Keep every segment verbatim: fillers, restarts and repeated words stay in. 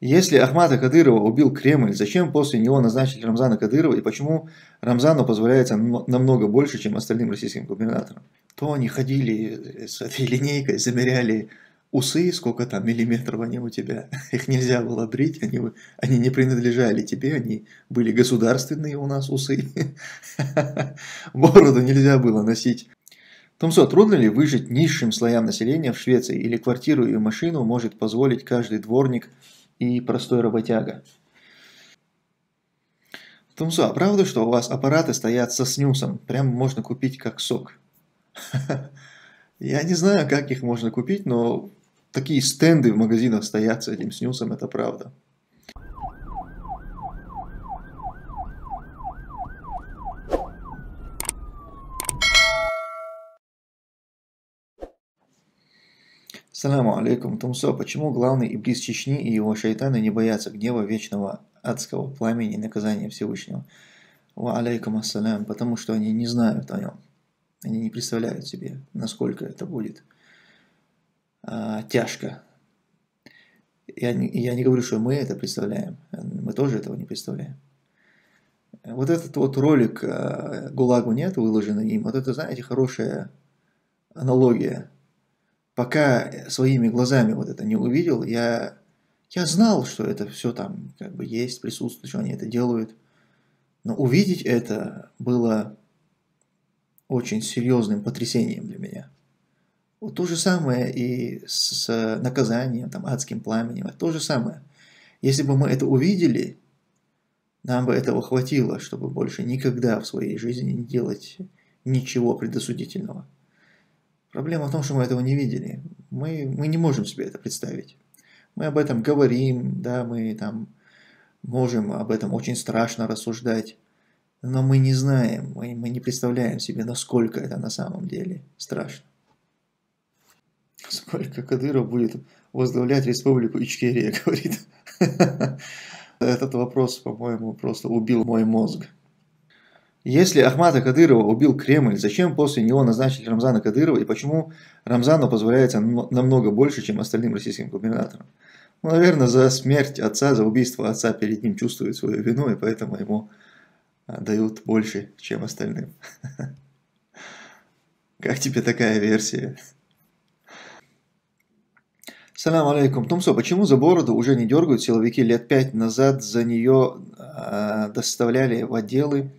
Если Ахмата Кадырова убил Кремль, зачем после него назначили Рамзана Кадырова и почему Рамзану позволяется намного больше, чем остальным российским губернаторам? То они ходили с этой линейкой, замеряли усы, сколько там миллиметров они у тебя. Их нельзя было брить, они, они не принадлежали тебе, они были государственные у нас усы. Бороду нельзя было носить. Тумсо, трудно ли выжить низшим слоям населения в Швеции, или квартиру и машину может позволить каждый дворник и простой работяга? Тумсо, а правда, что у вас аппараты стоят со снюсом? Прям можно купить как сок. Я не знаю, как их можно купить, но такие стенды в магазинах стоят с этим снюсом, это правда. Саламу алейкум, Тумсо. Почему главный иблис Чечни и его шайтаны не боятся гнева вечного адского пламени и наказания Всевышнего? Ва алейкум ассалям. Потому что они не знают о нем. Они не представляют себе, насколько это будет а, тяжко. Я, я не говорю, что мы это представляем. Мы тоже этого не представляем. Вот этот вот ролик а, «Гулагу нет», выложенный им, вот это, знаете, хорошая аналогия. Пока своими глазами вот это не увидел, я, я знал, что это все там как бы есть, присутствует, что они это делают. Но увидеть это было очень серьезным потрясением для меня. Вот то же самое и с наказанием, там, адским пламенем. Это то же самое. Если бы мы это увидели, нам бы этого хватило, чтобы больше никогда в своей жизни не делать ничего предосудительного. Проблема в том, что мы этого не видели. Мы, мы не можем себе это представить. Мы об этом говорим, да, мы там можем об этом очень страшно рассуждать, но мы не знаем, мы, мы не представляем себе, насколько это на самом деле страшно. Сколько Кадыров будет возглавлять Республику Ичкерия, говорит. Этот вопрос, по-моему, просто убил мой мозг. Если Ахмата Кадырова убил Кремль, зачем после него назначили Рамзана Кадырова и почему Рамзану позволяется намного больше, чем остальным российским губернаторам? Ну, наверное, за смерть отца, за убийство отца перед ним чувствует свою вину, и поэтому ему дают больше, чем остальным. Как тебе такая версия? Салам алейкум. Тумсо, почему за бороду уже не дергают силовики? Лет пять назад за нее доставляли в отделы,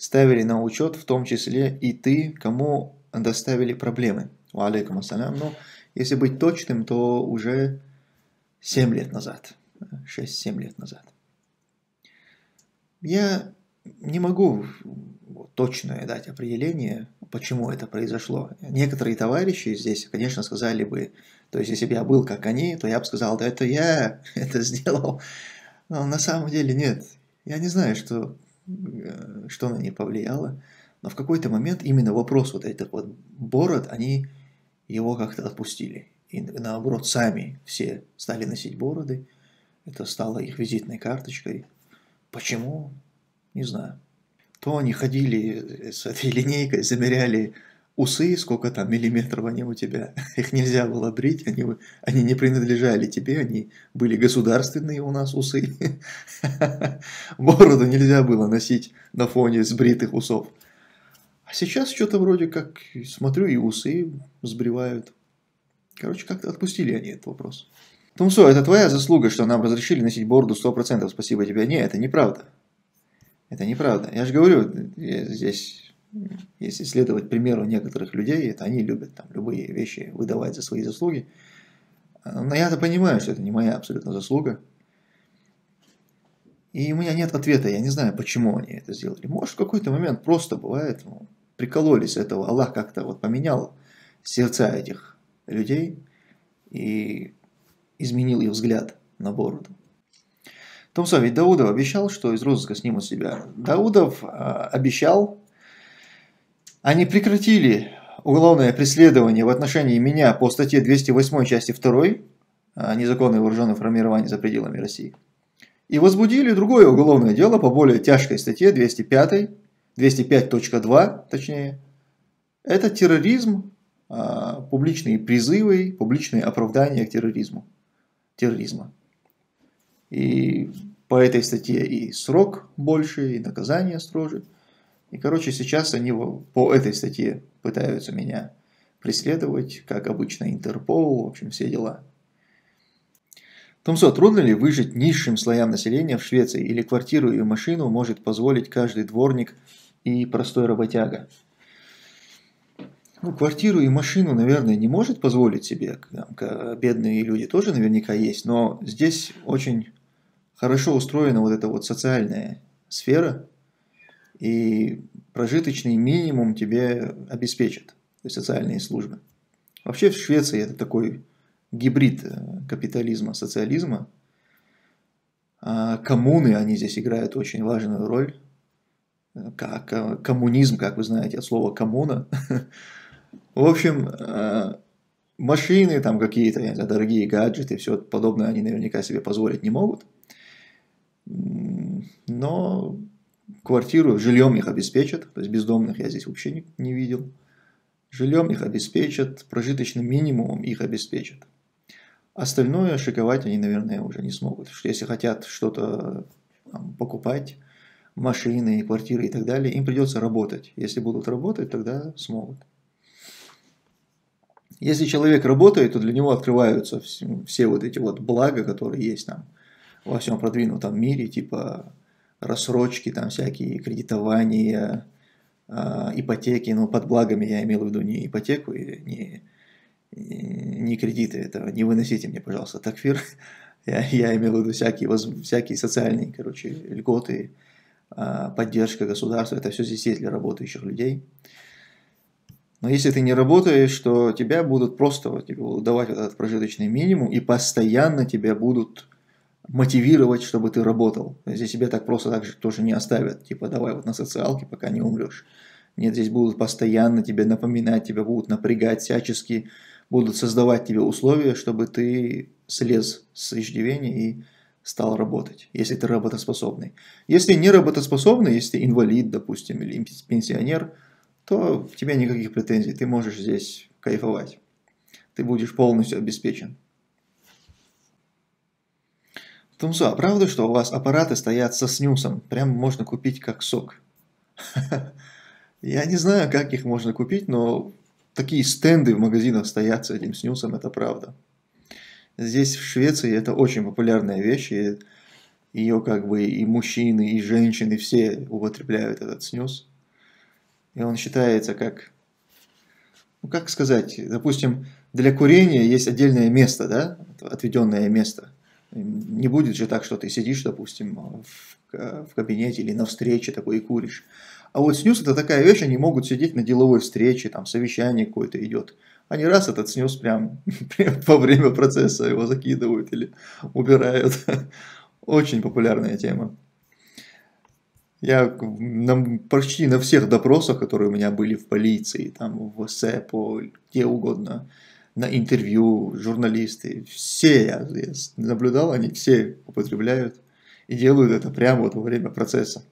ставили на учет, в том числе и ты, кому доставили проблемы. Алейкум ассалям. Ну, если быть точным, то уже семь лет назад. шесть-семь лет назад. Я не могу точно дать определение, почему это произошло. Некоторые товарищи здесь, конечно, сказали бы, то есть если бы я был как они, то я бы сказал, да это я это сделал. Но на самом деле нет. Я не знаю, что... что на ней повлияло, но в какой-то момент именно вопрос вот этот вот бород, они его как-то отпустили. И наоборот, сами все стали носить бороды. Это стало их визитной карточкой. Почему? Не знаю. То они ходили с этой линейкой, замеряли усы, сколько там миллиметров они у тебя. Их нельзя было брить, они, они не принадлежали тебе, они были государственные у нас усы. Бороду нельзя было носить на фоне сбритых усов. А сейчас что-то вроде как, смотрю, и усы сбривают. Короче, как-то отпустили они этот вопрос. Тумсо, это твоя заслуга, что нам разрешили носить бороду сто процентов, спасибо тебе. Не, это неправда. Это неправда. Я же говорю, я здесь... Если следовать примеру некоторых людей, это они любят там любые вещи выдавать за свои заслуги. Но я-то понимаю, что это не моя абсолютно заслуга. И у меня нет ответа, я не знаю, почему они это сделали. Может, в какой-то момент просто бывает, ну, прикололись этого. Аллах как-то вот поменял сердца этих людей и изменил их взгляд на бороду. Тумсо, ведь Даудов обещал, что из розыска снимут себя. Даудов а, обещал... Они прекратили уголовное преследование в отношении меня по статье двести восемь части два «Незаконное вооруженное формирование за пределами России» и возбудили другое уголовное дело по более тяжкой статье двести пять, двести пять точка два, точнее. Это терроризм, публичные призывы, публичные оправдания к терроризму. терроризма. И по этой статье и срок больше, и наказание строже. И, короче, сейчас они по этой статье пытаются меня преследовать, как обычно, Интерпол, в общем, все дела. Тумсо, трудно ли выжить низшим слоям населения в Швеции? Или квартиру и машину может позволить каждый дворник и простой работяга? Ну, квартиру и машину, наверное, не может позволить себе. Бедные люди тоже наверняка есть, но здесь очень хорошо устроена вот эта вот социальная сфера, и прожиточный минимум тебе обеспечат, то есть социальные службы. Вообще в Швеции это такой гибрид капитализма, социализма. А коммуны, они здесь играют очень важную роль. Как, коммунизм, как вы знаете, от слова коммуна. В общем, машины там какие-то, дорогие гаджеты, все подобное они наверняка себе позволить не могут. Но квартиру, жильем их обеспечат, то есть бездомных я здесь вообще не, не видел. Жильем их обеспечат, прожиточным минимумом их обеспечат. Остальное шиковать они, наверное, уже не смогут. Если хотят что-то покупать, машины, квартиры и так далее, им придется работать. Если будут работать, тогда смогут. Если человек работает, то для него открываются все, все вот эти вот блага, которые есть там во всем продвинутом мире, типа рассрочки, там всякие кредитования, ипотеки. Ну, под благами я имел в виду не ипотеку, не, не кредиты. Это не выносите мне, пожалуйста, такфир. Я, я имел в виду всякие, всякие социальные, короче, льготы, поддержка государства. Это все здесь есть для работающих людей. Но если ты не работаешь, то тебя будут просто тебе будут давать вот этот прожиточный минимум и постоянно тебя будут мотивировать, чтобы ты работал. Здесь тебя так просто так же тоже не оставят. Типа, давай вот на социалке, пока не умрешь. Нет, здесь будут постоянно тебе напоминать, тебя будут напрягать всячески, будут создавать тебе условия, чтобы ты слез с иждивения и стал работать, если ты работоспособный. Если не работоспособный, если ты инвалид, допустим, или пенсионер, то к тебе никаких претензий, ты можешь здесь кайфовать. Ты будешь полностью обеспечен. Тумсо, а правда, что у вас аппараты стоят со снюсом? Прям можно купить как сок. Я не знаю, как их можно купить, но такие стенды в магазинах стоят с этим снюсом, это правда. Здесь в Швеции это очень популярная вещь, и ее как бы и мужчины, и женщины все употребляют этот снюс. И он считается как, ну как сказать, допустим, для курения есть отдельное место, да, отведенное место. Не будет же так, что ты сидишь, допустим, в, в кабинете или на встрече такой и куришь. А вот снюс это такая вещь, они могут сидеть на деловой встрече, там совещание какое-то идет. Они раз этот снюс прям, прям во время процесса его закидывают или убирают. Очень популярная тема. Я на, почти на всех допросах, которые у меня были в полиции, там в СЭПО, где угодно, на интервью, журналисты, все я, я наблюдал, они все употребляют и делают это прямо вот во время процесса.